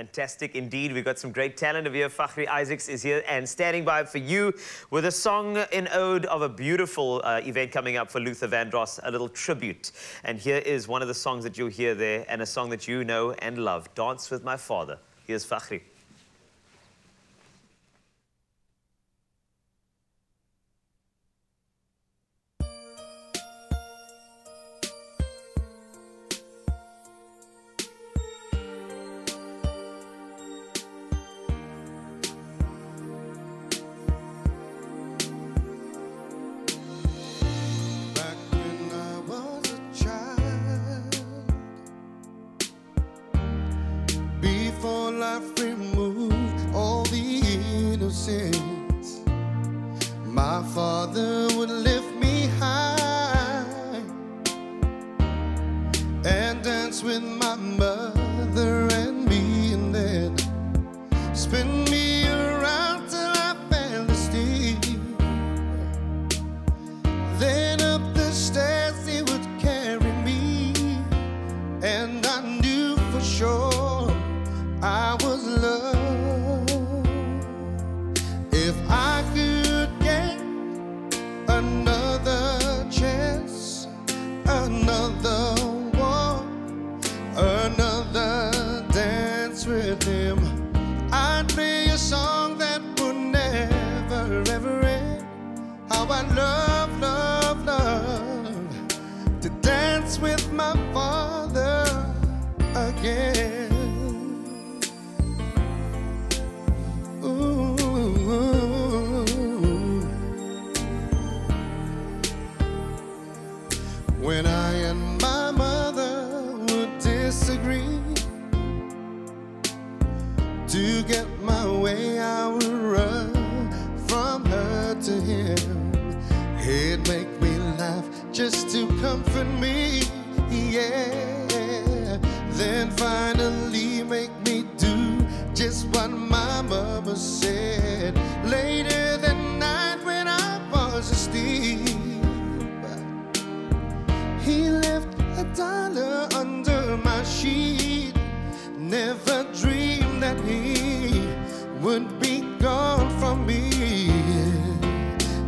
Fantastic indeed. We've got some great talent over here. Fakhri Isaacs is here and standing by for you with a song in ode of a beautiful event coming up for Luther Vandross, a little tribute. And here is one of the songs that you'll hear there and a song that you know and love, Dance with My Father. Here's Fakhri. I've removed all the innocence. My father would lift me high and dance with my mother and me, and then spin me around till I fell asleep. Then up the stairs he would carry me, and I knew for sure I was loved. If I could get another chance, another walk, another dance with him, I'd play a song that would never ever end. How I love, love, love to dance with my father again. When I and my mother would disagree, to get my way I would run from her to him. He'd make me laugh just to comfort me, yeah. Then finally make me do just what my mama said. Later that night when I was asleep, he left $1 under my sheet. Never dreamed that he would be gone from me.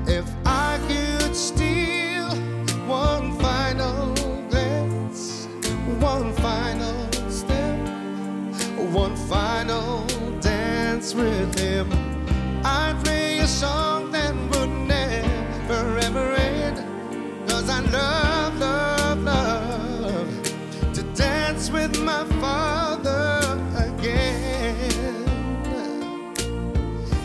If I could steal one final dance, one final step, one final dance with him, I'd play a song that would never ever end. 'Cause I love, love, love to dance with my father again.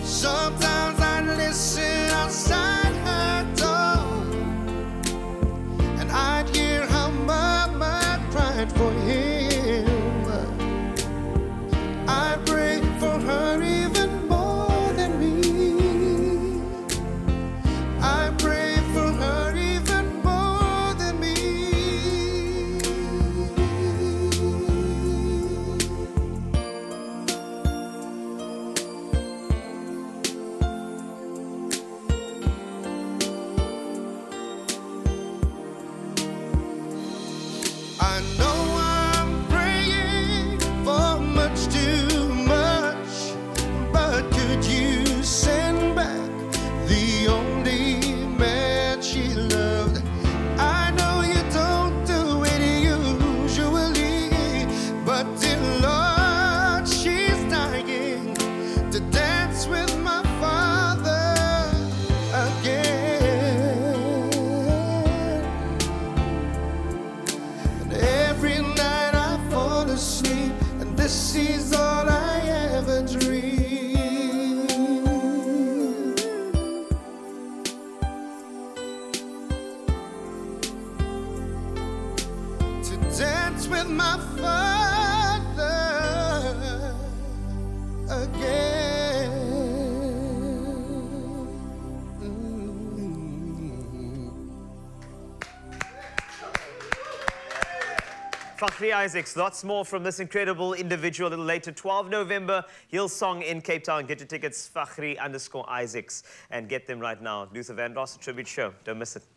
Sometimes I listen outside her door, and I'd hear how mama cried for him. I pray for her even more than me. I pray for her even I know I'm praying for much too much, but could you send back the only man she loved? I know you don't do it usually, but dear Lord, she's dying to dance with my father again. Sleep, and this is all I ever dream. To dance with my father again. Fakhri Isaacs, lots more from this incredible individual a little later. 12 November, Hillsong in Cape Town. Get your tickets, Fakhri_Isaacs, and get them right now. Luther Vandross, a tribute show. Don't miss it.